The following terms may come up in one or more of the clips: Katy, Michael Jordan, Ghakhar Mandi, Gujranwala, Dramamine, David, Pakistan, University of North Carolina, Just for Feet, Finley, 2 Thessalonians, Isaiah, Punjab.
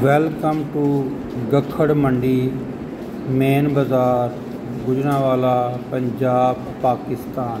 Welcome to Ghakhar Mandi, Main Bazaar, Gujranwala, Punjab, Pakistan.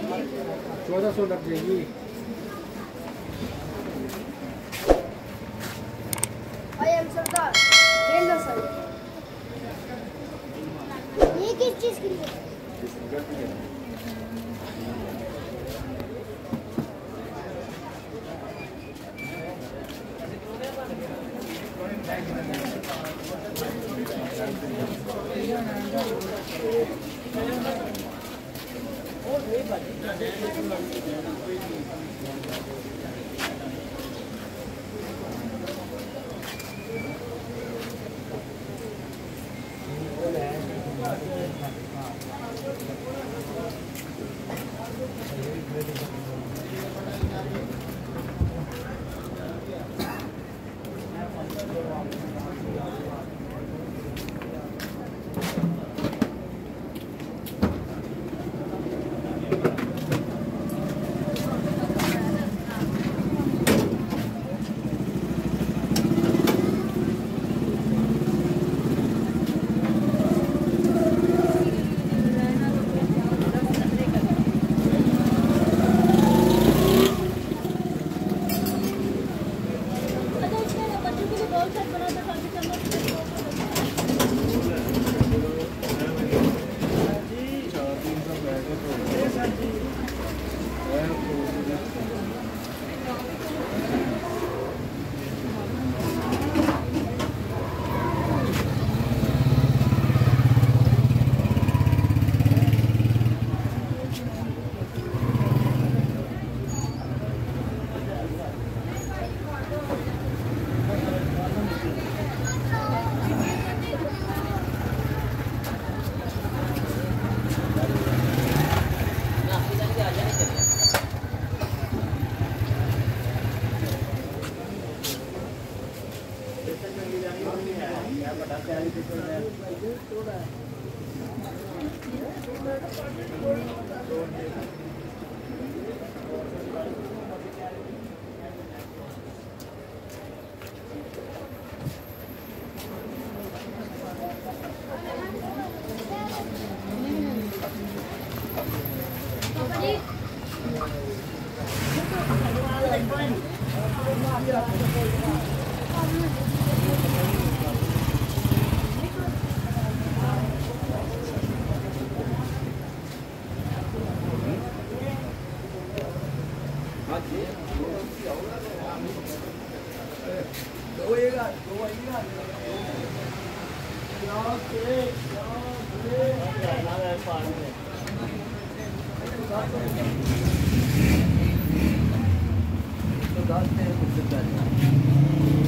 I am Sardar. Hello, sir.